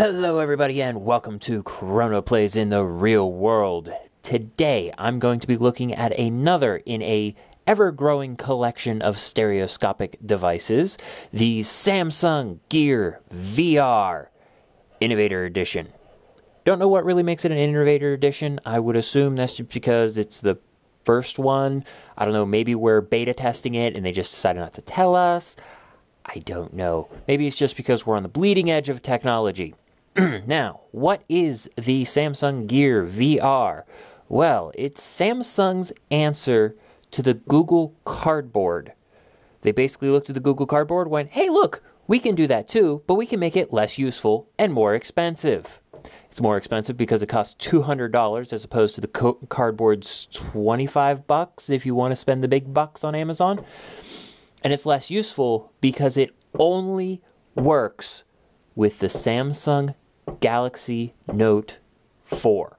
Hello everybody and welcome to ChronoPlays in the Real World. Today I'm going to be looking at another in a ever-growing collection of stereoscopic devices, the Samsung Gear VR Innovator Edition. Don't know what really makes it an Innovator Edition. I would assume that's just because it's the first one. I don't know, maybe we're beta testing it and they just decided not to tell us. I don't know. Maybe it's just because we're on the bleeding edge of technology. Now, what is the Samsung Gear VR? Well, it's Samsung's answer to the Google Cardboard. They basically looked at the Google Cardboard, went, hey, look, we can do that too, but we can make it less useful and more expensive. It's more expensive because it costs $200 as opposed to the Cardboard's $25 if you want to spend the big bucks on Amazon. And it's less useful because it only works with the Samsung Galaxy Note 4.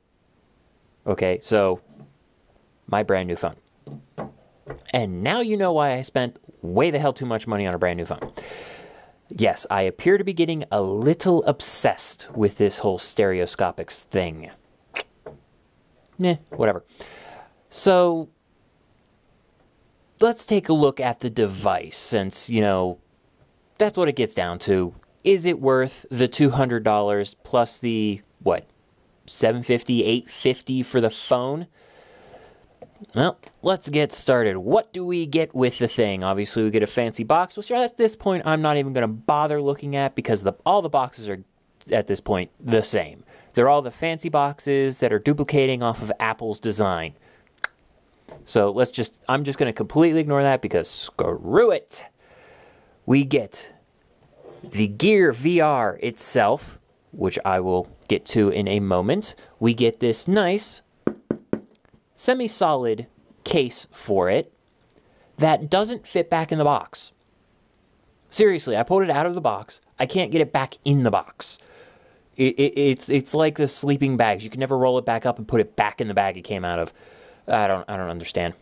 Okay, so my brand new phone. And now you know why I spent way the hell too much money on a brand new phone. Yes, I appear to be getting a little obsessed with this whole stereoscopics thing. Whatever. So let's take a look at the device, since, you know, that's what it gets down to. Is it worth the $200 plus the, what, $750, $850 for the phone? Well, let's get started. What do we get with the thing? Obviously, we get a fancy box, which at this point I'm not even going to bother looking at because all the boxes are, at this point, the same. They're all the fancy boxes that are duplicating off of Apple's design. So I'm just going to completely ignore that because screw it. We get the Gear VR itself, which I will get to in a moment. We get this nice semi-solid case for it that doesn't fit back in the box. Seriously, I pulled it out of the box. I can't get it back in the box. It's like the sleeping bags. You can never roll it back up and put it back in the bag it came out of. I don't understand.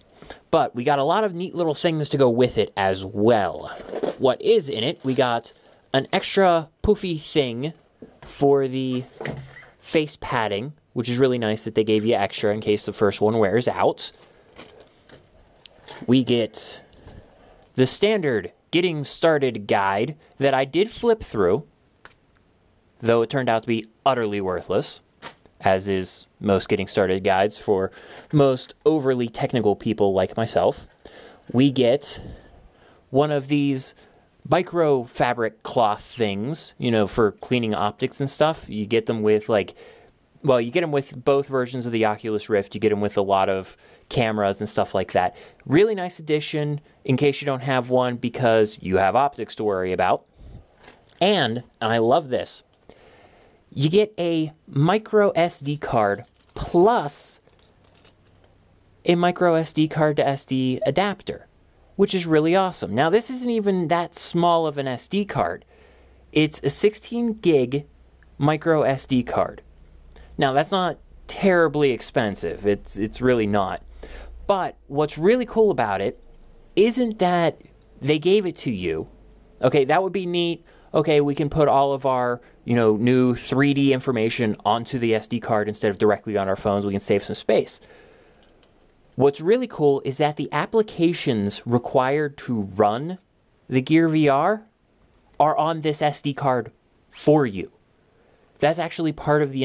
But we got a lot of neat little things to go with it as well. What is in it? We got an extra poofy thing for the face padding, which is really nice that they gave you extra in case the first one wears out. We get the standard getting started guide that I did flip through, though it turned out to be utterly worthless, as is most getting started guides for most overly technical people like myself. We get one of these micro fabric cloth things, you know, for cleaning optics and stuff. You get them with, like, well, you get them with both versions of the Oculus Rift. You get them with a lot of cameras and stuff like that. Really nice addition in case you don't have one because you have optics to worry about. And I love this. You get a micro SD card plus a micro SD card to SD adapter, which is really awesome. Now, this isn't even that small of an SD card. It's a 16 gig micro SD card. Now, that's not terribly expensive. It's really not. But what's really cool about it isn't that they gave it to you. Okay, that would be neat. Okay, we can put all of our, you know, new 3D information onto the SD card instead of directly on our phones. We can save some space. What's really cool is that the applications required to run the Gear VR are on this SD card for you. That's actually part of the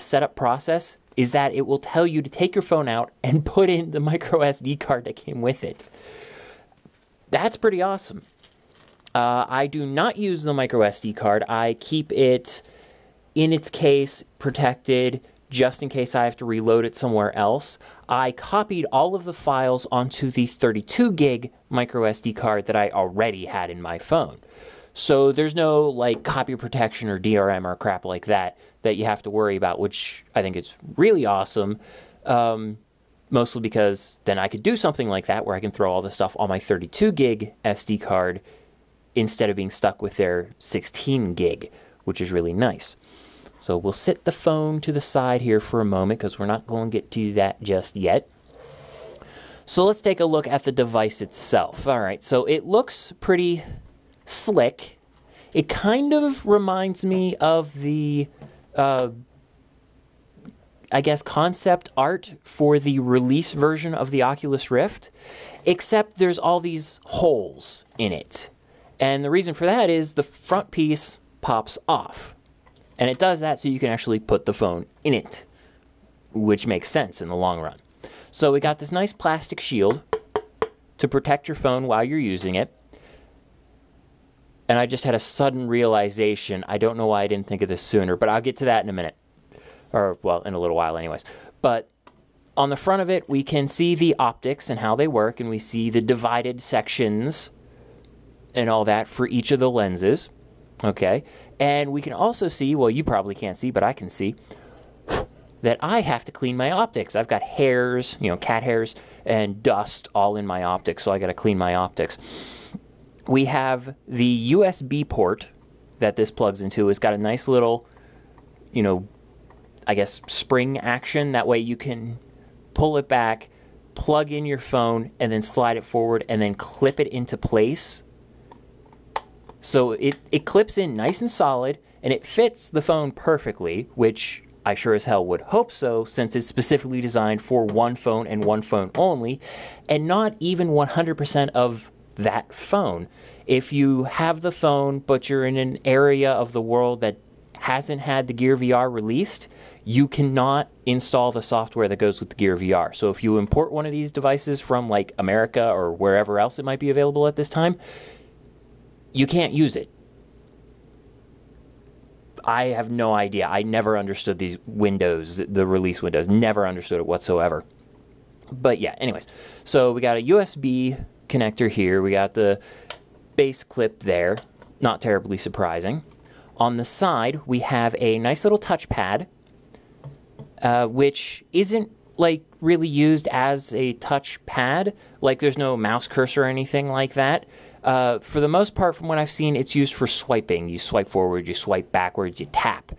setup process, is that it will tell you to take your phone out and put in the micro SD card that came with it. That's pretty awesome. I do not use the micro SD card. I keep it in its case, protected, just in case I have to reload it somewhere else. I copied all of the files onto the 32 gig micro SD card that I already had in my phone. So there's no, like, copy protection or DRM or crap like that that you have to worry about, which I think is really awesome. Mostly because then I could do something like that where I can throw all this stuff on my 32 gig SD card instead of being stuck with their 16 gig, which is really nice. So we'll sit the phone to the side here for a moment because we're not going to get to that just yet. So let's take a look at the device itself. All right, so it looks pretty slick. It kind of reminds me of the, I guess, concept art for the release version of the Oculus Rift, except there's all these holes in it. And the reason for that is the front piece pops off. And it does that so you can actually put the phone in it, which makes sense in the long run. So we got this nice plastic shield to protect your phone while you're using it. And I just had a sudden realization. I don't know why I didn't think of this sooner, but I'll get to that in a minute. Or, well, in a little while anyways. But on the front of it, we can see the optics and how they work, and we see the divided sections and all that for each of the lenses. Okay, and we can also see, well, you probably can't see, but I can see that I have to clean my optics. I've got hairs, you know, cat hairs and dust all in my optics, so I got to clean my optics. We have the USB port that this plugs into. It's got a nice little, you know, I guess spring action. That way you can pull it back, plug in your phone, and then slide it forward and then clip it into place. So it clips in nice and solid, and it fits the phone perfectly, which I sure as hell would hope so, since it's specifically designed for one phone and one phone only, and not even 100% of that phone. If you have the phone, but you're in an area of the world that hasn't had the Gear VR released, you cannot install the software that goes with the Gear VR. So if you import one of these devices from like America or wherever else it might be available at this time, you can't use it. I have no idea. I never understood these windows, the release windows. Never understood it whatsoever. But yeah, anyways. So we got a USB connector here. We got the base clip there. Not terribly surprising. On the side, we have a nice little touchpad, which isn't like really used as a touchpad. Like there's no mouse cursor or anything like that. For the most part, from what I've seen, it's used for swiping. You swipe forward, you swipe backwards, you tap.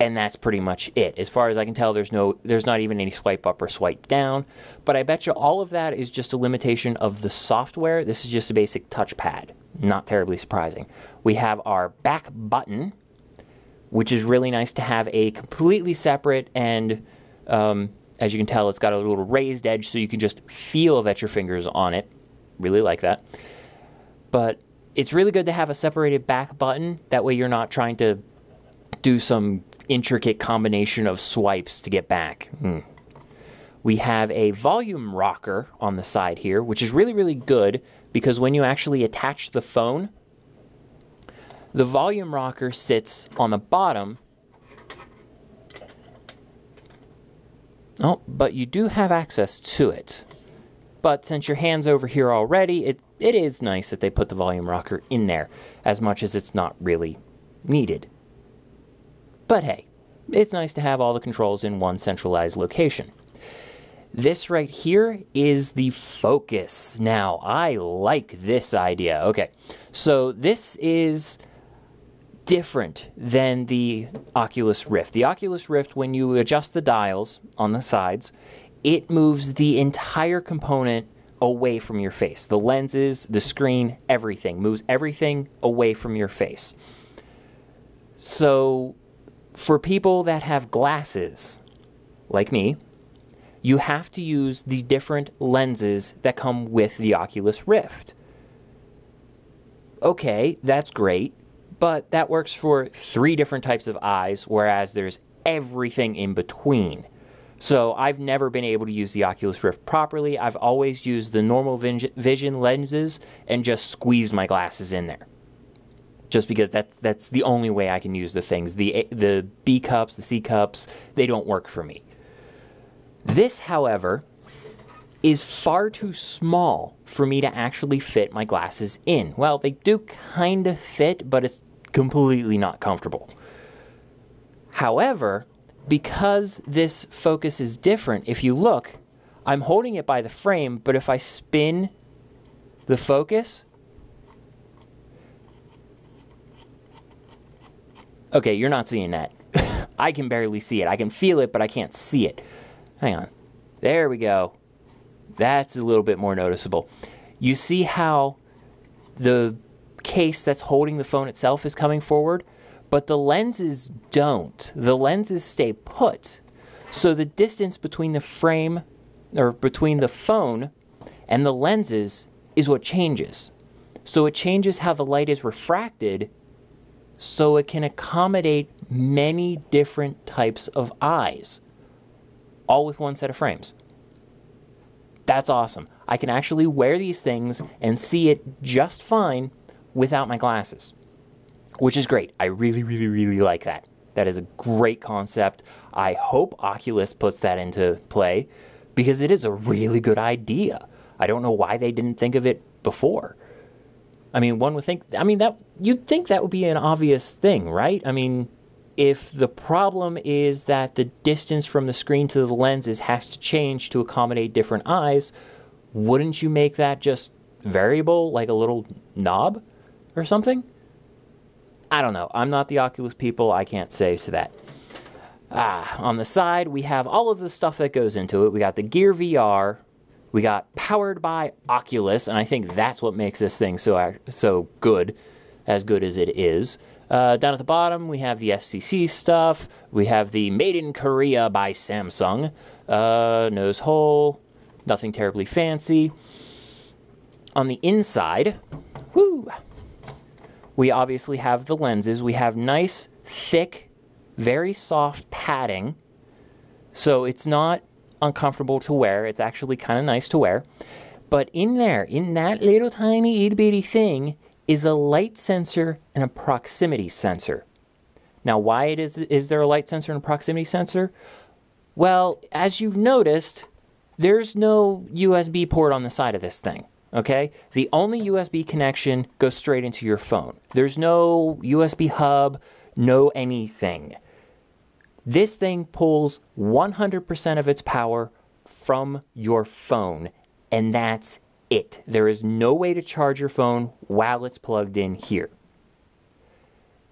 And that's pretty much it. As far as I can tell, there's not even any swipe up or swipe down. But I bet you all of that is just a limitation of the software. This is just a basic touchpad. Not terribly surprising. We have our back button, which is really nice to have a completely separate and, as you can tell, it's got a little raised edge so you can just feel that your finger's on it. Really like that. But it's really good to have a separated back button. That way you're not trying to do some intricate combination of swipes to get back. We have a volume rocker on the side here, which is really, really good because when you actually attach the phone, the volume rocker sits on the bottom. Oh, but you do have access to it. But since your hand's over here already, it is nice that they put the volume rocker in there, as much as it's not really needed. But hey, it's nice to have all the controls in one centralized location. This right here is the focus. Now, I like this idea. Okay, so this is different than the Oculus Rift. The Oculus Rift, when you adjust the dials on the sides, it moves the entire component away from your face. The lenses, the screen, everything. Moves everything away from your face. So for people that have glasses, like me, you have to use the different lenses that come with the Oculus Rift. Okay, that's great, but that works for 3 different types of eyes, whereas there's everything in between. So I've never been able to use the Oculus Rift properly. I've always used the normal vision lenses and just squeezed my glasses in there. Just because that's the only way I can use the things. The B cups, the C cups, they don't work for me. This, however, is far too small for me to actually fit my glasses in. Well, they do kind of fit, but it's completely not comfortable. However, because this focus is different, if you look, I'm holding it by the frame, but if I spin the focus... Okay, you're not seeing that. I can barely see it. I can feel it, but I can't see it. Hang on. There we go. That's a little bit more noticeable. You see how the case that's holding the phone itself is coming forward, but the lenses don't. The lenses stay put. So the distance between the frame, or between the phone and the lenses, is what changes. So it changes how the light is refracted, so it can accommodate many different types of eyes, all with one set of frames. That's awesome. I can actually wear these things and see it just fine without my glasses, which is great. I really, really, really like that. That is a great concept. I hope Oculus puts that into play, because it is a really good idea. I don't know why they didn't think of it before. I mean, one would think, I mean, that you'd think that would be an obvious thing, right? I mean, if the problem is that the distance from the screen to the lenses has to change to accommodate different eyes, wouldn't you make that just variable, like a little knob or something? I don't know. I'm not the Oculus people. I can't say to that. On the side, we have all of the stuff that goes into it. We got the Gear VR. We got powered by Oculus, and I think that's what makes this thing so good as it is. Down at the bottom, we have the FCC stuff. We have the Made in Korea by Samsung. Nose hole. Nothing terribly fancy. On the inside, woo, we obviously have the lenses. We have nice, thick, very soft padding, so it's not uncomfortable to wear. It's actually kind of nice to wear. But in there, in that little tiny itty bitty thing, is a light sensor and a proximity sensor. Now, why is there a light sensor and a proximity sensor? Well, as you've noticed, there's no USB port on the side of this thing, okay? The only USB connection goes straight into your phone. There's no USB hub, no anything. This thing pulls 100% of its power from your phone, and that's it. There is no way to charge your phone while it's plugged in here.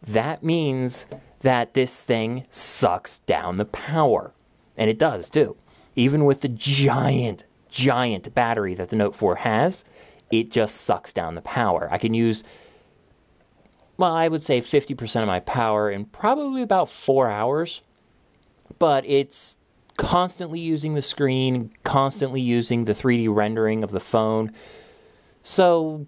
That means that this thing sucks down the power, and it does too. Even with the giant, giant battery that the Note 4 has, it just sucks down the power. I can use, well, I would say 50% of my power in probably about 4 hours. But it's constantly using the screen, constantly using the 3D rendering of the phone. So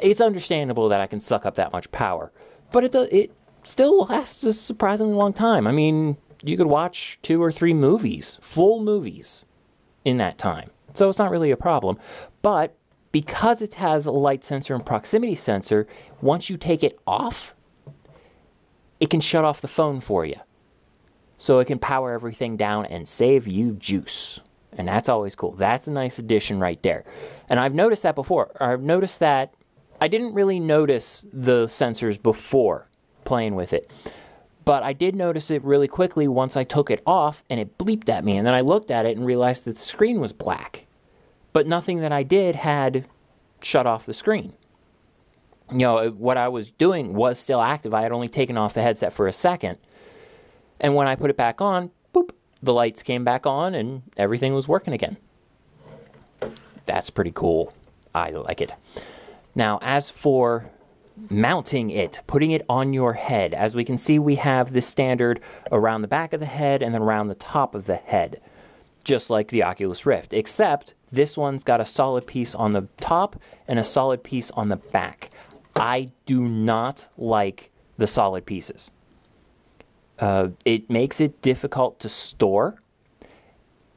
it's understandable that I can suck up that much power. But it still lasts a surprisingly long time. I mean, you could watch 2 or 3 movies, full movies, in that time. So it's not really a problem. But because it has a light sensor and proximity sensor, once you take it off, it can shut off the phone for you. So it can power everything down and save you juice. And that's always cool. That's a nice addition right there. And I've noticed that before. I've noticed that I didn't really notice the sensors before playing with it. But I did notice it really quickly once I took it off and it bleeped at me. And then I looked at it and realized that the screen was black. But nothing that I did had shut off the screen. You know, what I was doing was still active. I had only taken off the headset for a second. And when I put it back on, boop, the lights came back on and everything was working again. That's pretty cool. I like it. Now, as for mounting it, putting it on your head, as we can see, we have the standard around the back of the head and then around the top of the head, just like the Oculus Rift, except this one's got a solid piece on the top and a solid piece on the back. I do not like the solid pieces. It makes it difficult to store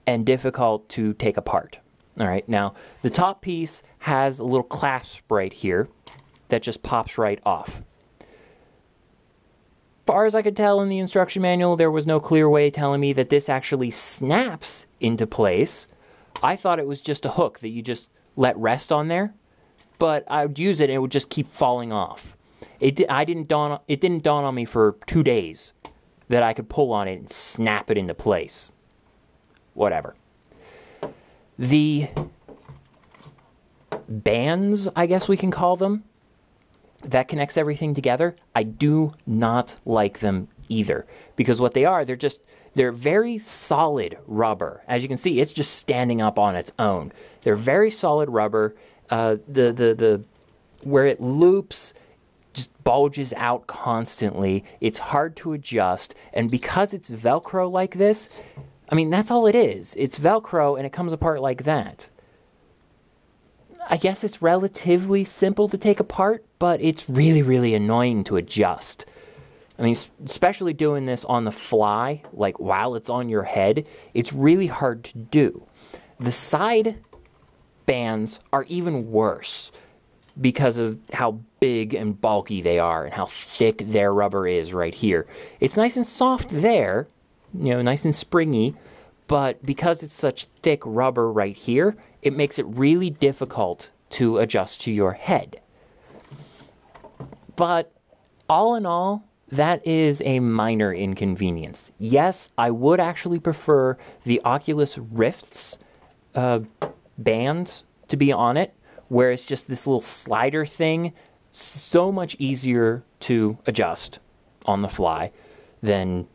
and difficult to take apart. All right, now the top piece has a little clasp right here that just pops right off. Far as I could tell in the instruction manual, there was no clear way telling me that this actually snaps into place. I thought it was just a hook that you just let rest on there, but I would use it and it would just keep falling off. It didn't dawn on me for 2 days that I could pull on it and snap it into place. Whatever. The bands, I guess we can call them, that connects everything together, I do not like them either. Because what they are, they're very solid rubber. As you can see, it's just standing up on its own. They're very solid rubber. The where it loops, just bulges out constantly. It's hard to adjust. And because it's Velcro like this, I mean, that's all it is. It's Velcro and it comes apart like that. I guess it's relatively simple to take apart, but it's really, really annoying to adjust. I mean, especially doing this on the fly, like while it's on your head, it's really hard to do. The side bands are even worse because of how big and bulky they are and how thick their rubber is right here. It's nice and soft there, you know, nice and springy, but because it's such thick rubber right here, it makes it really difficult to adjust to your head. But all in all, that is a minor inconvenience. Yes, I would actually prefer the Oculus Rift's band to be on it, where it's just this little slider thing, so much easier to adjust on the fly than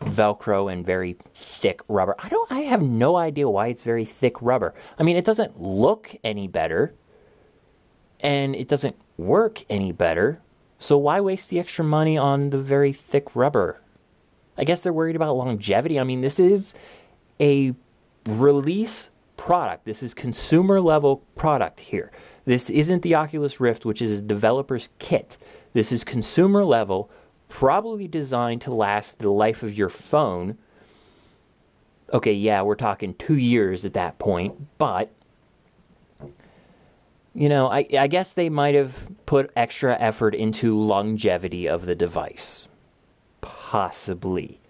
Velcro and very thick rubber. I have no idea why it's very thick rubber. I mean, it doesn't look any better, and it doesn't work any better. So why waste the extra money on the very thick rubber? I guess they're worried about longevity. I mean, this is a release product. This is consumer level product here. This isn't the Oculus Rift, which is a developer's kit. This is consumer level, probably designed to last the life of your phone. Okay, yeah, we're talking 2 years at that point, but you know, I guess they might have put extra effort into longevity of the device. Possibly.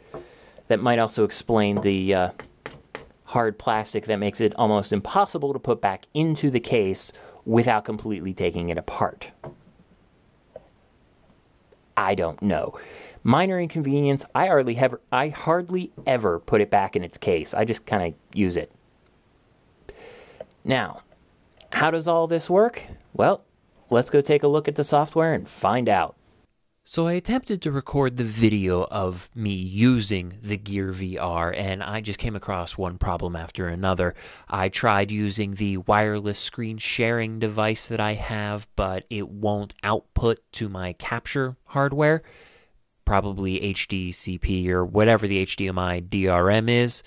That might also explain the hard plastic that makes it almost impossible to put back into the case without completely taking it apart. I don't know. Minor inconvenience. I hardly ever put it back in its case. I just kind of use it. Now, how does all this work? Well, let's go take a look at the software and find out. So I attempted to record the video of me using the Gear VR, and I just came across one problem after another. I tried using the wireless screen sharing device that I have, but it won't output to my capture hardware, probably HDCP or whatever the HDMI DRM is.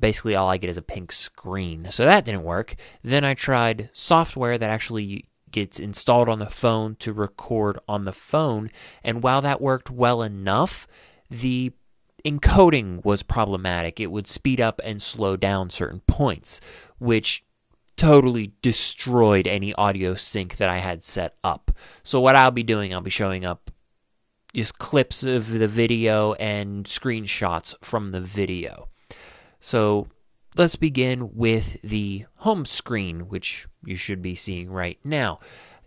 Basically all I get is a pink screen, so that didn't work. Then I tried software that actually gets installed on the phone to record on the phone, and while that worked well enough, the encoding was problematic. It would speed up and slow down certain points, which totally destroyed any audio sync that I had set up. So what I'll be doing, I'll be showing up just clips of the video and screenshots from the video. So let's begin with the home screen, which you should be seeing right now.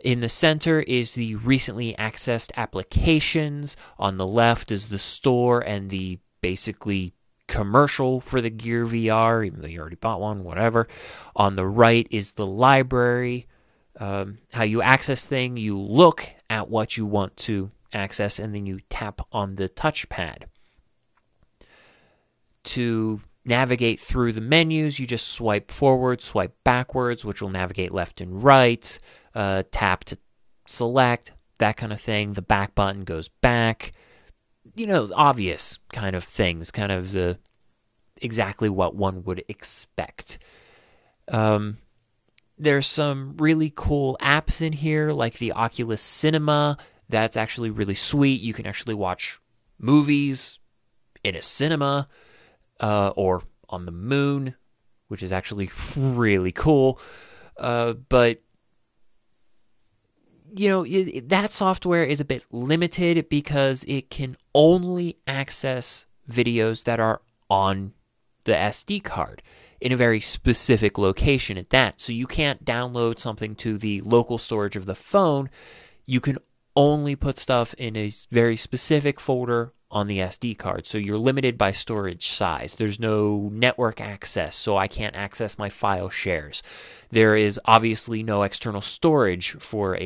In the center is the recently accessed applications. On the left is the store and the basically commercial for the Gear VR, even though you already bought one, whatever. On the right is the library, how you access things. You look at what you want to access, and then you tap on the touchpad. To navigate through the menus, you just swipe forward, swipe backwards, which will navigate left and right, tap to select, that kind of thing. The back button goes back. You know, obvious kind of things, kind of exactly what one would expect. There's some really cool apps in here, like the Oculus Cinema. That's actually really sweet. You can actually watch movies in a cinema. Or on the moon, which is actually really cool. But, you know, that software is a bit limited because it can only access videos that are on the SD card in a very specific location at that. So you can't download something to the local storage of the phone. You can only put stuff in a very specific folder on the SD card, so you're limited by storage size. There's no network access, so I can't access my file shares. There is obviously no external storage for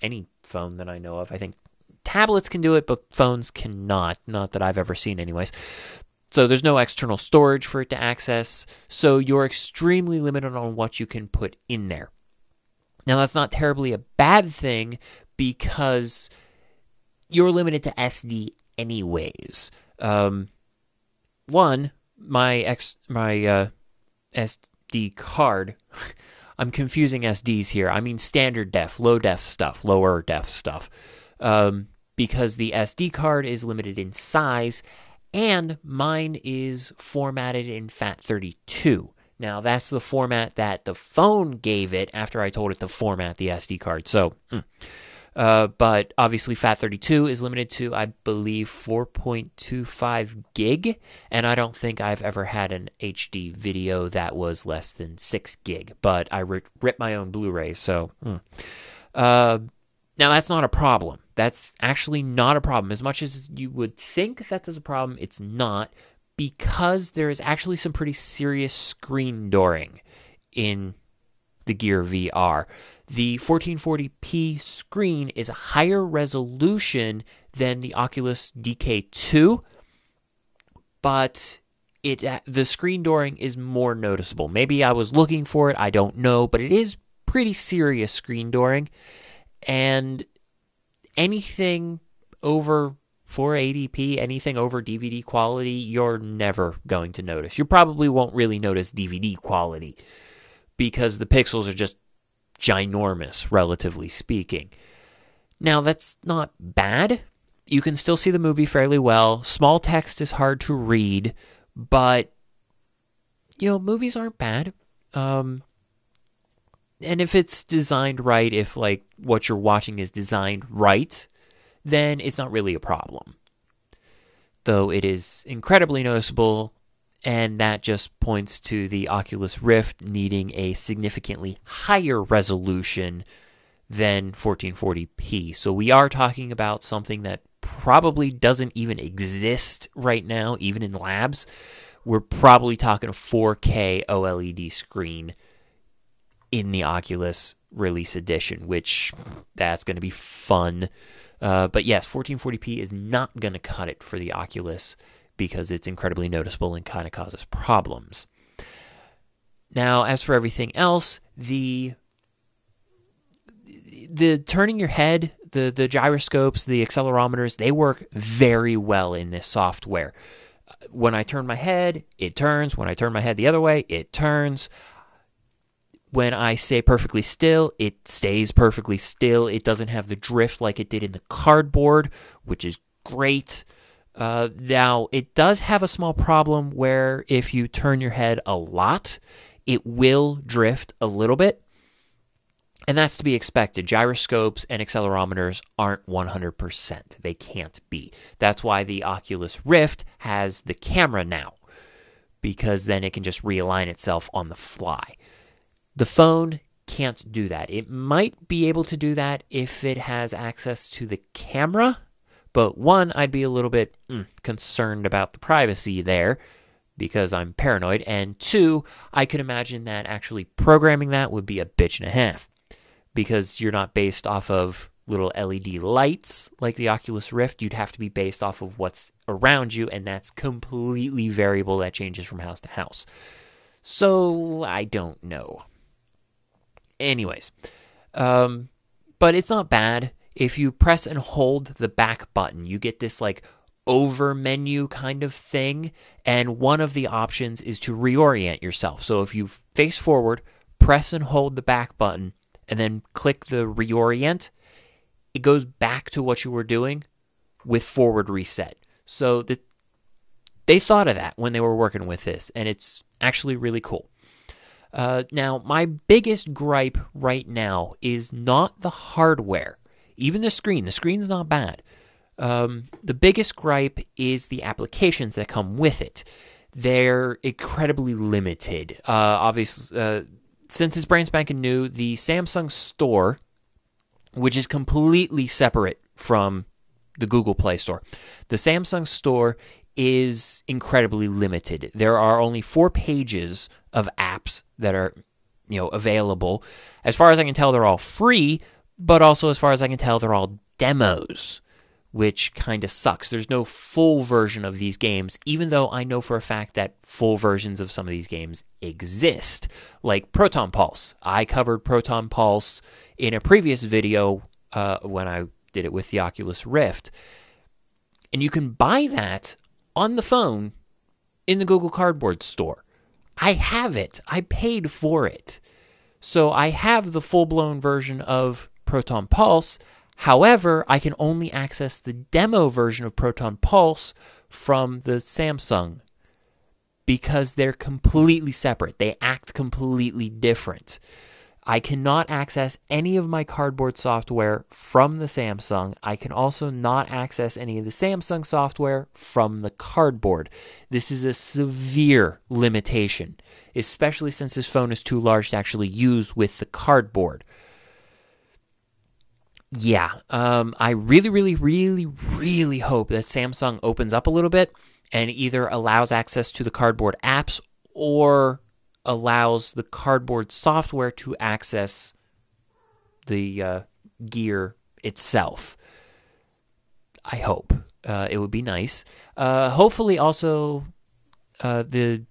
any phone that I know of. I think tablets can do it, but phones cannot, not that I've ever seen anyways. So there's no external storage for it to access, so you're extremely limited on what you can put in there. Now, that's not terribly a bad thing because you're limited to SD anyways. One, my SD card, I'm confusing SDs here. I mean standard def, low def stuff, lower def stuff, because the SD card is limited in size, and mine is formatted in FAT32. Now, that's the format that the phone gave it after I told it to format the SD card. So, but obviously FAT32 is limited to, I believe, 4.25 gig, and I don't think I've ever had an HD video that was less than 6 gig, but I ripped my own Blu-ray, so... Now, that's not a problem. That's actually not a problem. As much as you would think that is a problem, it's not, because there is actually some pretty serious screen dooring in the Gear VR. The 1440p screen is a higher resolution than the Oculus DK2, but the screen dooring is more noticeable. Maybe I was looking for it, I don't know, but it is pretty serious screen dooring. And anything over 480p, anything over DVD quality, you're never going to notice. You probably won't really notice DVD quality because the pixels are just ginormous, relatively speaking. Now, that's not bad. You can still see the movie fairly well. Small text is hard to read, but, you know, movies aren't bad. And if it's designed right, if, like, what you're watching is designed right, then it's not really a problem. Though it is incredibly noticeable, and that just points to the Oculus Rift needing a significantly higher resolution than 1440p. So we are talking about something that probably doesn't even exist right now, even in labs. We're probably talking a 4K OLED screen in the Oculus Release Edition, which that's going to be fun. But yes, 1440p is not going to cut it for the Oculus because it's incredibly noticeable and kind of causes problems. Now, as for everything else, the turning your head, the gyroscopes, the accelerometers, they work very well in this software. When I turn my head, it turns. When I turn my head the other way, it turns. When I say perfectly still, it stays perfectly still. It doesn't have the drift like it did in the Cardboard, which is great. Now, it does have a small problem where if you turn your head a lot, it will drift a little bit. And that's to be expected. Gyroscopes and accelerometers aren't 100%. They can't be. That's why the Oculus Rift has the camera now, because then it can just realign itself on the fly. The phone can't do that. It might be able to do that if it has access to the camera, but one, I'd be a little bit concerned about the privacy there because I'm paranoid, and two, I could imagine that actually programming that would be a bitch and a half because you're not based off of little LED lights like the Oculus Rift. You'd have to be based off of what's around you, and that's completely variable. That changes from house to house. So I don't know. Anyways, but it's not bad. If you press and hold the back button, you get this like over menu kind of thing. And one of the options is to reorient yourself. So if you face forward, press and hold the back button, and then click the reorient, it goes back to what you were doing with forward reset. So they thought of that when they were working with this, and it's actually really cool. Now, my biggest gripe right now is not the hardware, even the screen. The screen's not bad. The biggest gripe is the applications that come with it. They're incredibly limited. Obviously, since it's brand spanking new, the Samsung Store, which is completely separate from the Google Play Store, the Samsung Store is incredibly limited. There are only 4 pages of apps that are, you know, available. As far as I can tell, they're all free, but also as far as I can tell, they're all demos, which kind of sucks. There's no full version of these games, even though I know for a fact that full versions of some of these games exist, like Proton Pulse. I covered Proton Pulse in a previous video when I did it with the Oculus Rift. And you can buy that on the phone in the Google Cardboard store. I have it. I paid for it. So I have the full-blown version of Proton Pulse. However, I can only access the demo version of Proton Pulse from the Samsung because they're completely separate. They act completely different. I cannot access any of my Cardboard software from the Samsung. I can also not access any of the Samsung software from the Cardboard. This is a severe limitation, especially since this phone is too large to actually use with the Cardboard. Yeah, I really hope that Samsung opens up a little bit and either allows access to the Cardboard apps or allows the Cardboard software to access the Gear itself. I hope. It would be nice. Hopefully also hopefully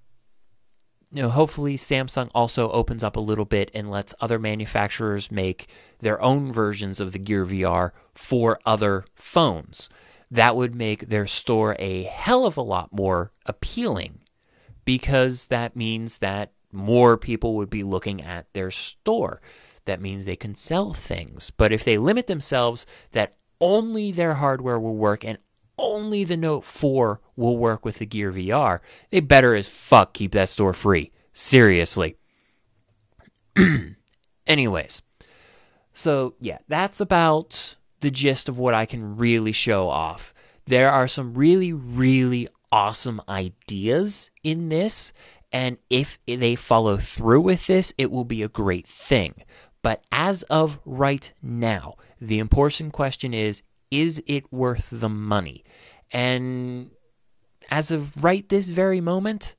Samsung also opens up a little bit and lets other manufacturers make their own versions of the Gear VR for other phones. That would make their store a hell of a lot more appealing, because that means that more people would be looking at their store. That means they can sell things. But if they limit themselves that only their hardware will work and only the Note 4 will work with the Gear VR, they better as fuck keep that store free. Seriously. Anyways. So, yeah, that's about the gist of what I can really show off. There are some really awesome ideas in this, and if they follow through with this, it will be a great thing. But as of right now, the important question is it worth the money? And as of right this very moment,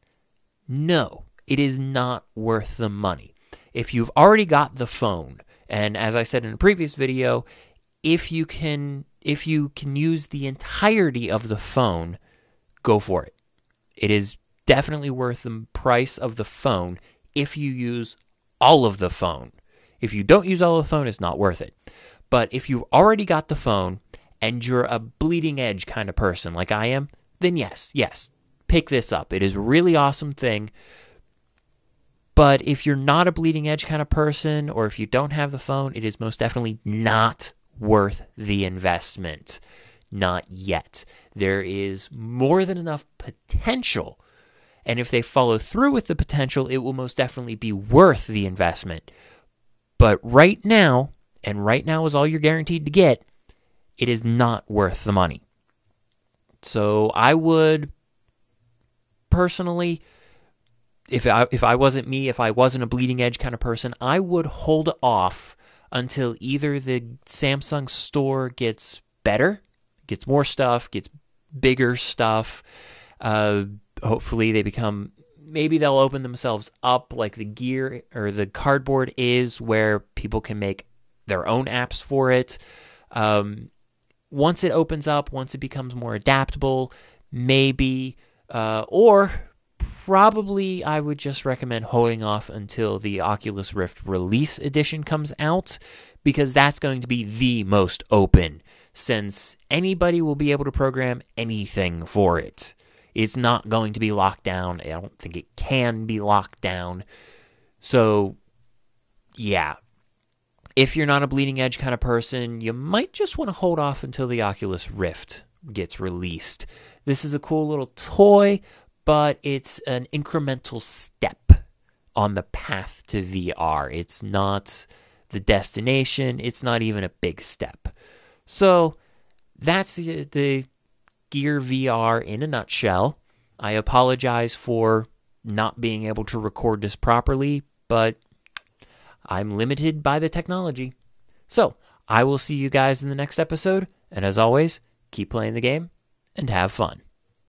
no, it is not worth the money. If you've already got the phone, and as I said in a previous video, if you can use the entirety of the phone, go for it. It is definitely worth the price of the phone if you use all of the phone. If you don't use all of the phone, it's not worth it. But if you've already got the phone, and you're a bleeding edge kind of person like I am, then yes, pick this up. It is a really awesome thing. But if you're not a bleeding edge kind of person, or if you don't have the phone, it is most definitely not worth the investment. Not yet. There is more than enough potential. And if they follow through with the potential, it will most definitely be worth the investment. But right now, and right now is all you're guaranteed to get, it is not worth the money. So I would personally, if I wasn't me, if I wasn't a bleeding edge kind of person, I would hold off until either the Samsung store gets better, gets more stuff, gets bigger stuff. Hopefully they become, maybe they'll open themselves up like the Gear or the Cardboard is, where people can make their own apps for it. Once it opens up, once it becomes more adaptable, maybe, or probably I would just recommend holding off until the Oculus Rift Release Edition comes out, because that's going to be the most open, since anybody will be able to program anything for it. It's not going to be locked down. I don't think it can be locked down. So, yeah. If you're not a bleeding edge kind of person, you might just want to hold off until the Oculus Rift gets released. This is a cool little toy, but it's an incremental step on the path to VR. It's not the destination. It's not even a big step. So that's the Gear VR in a nutshell. I apologize for not being able to record this properly, but I'm limited by the technology. So, I will see you guys in the next episode, and as always, keep playing the game and have fun.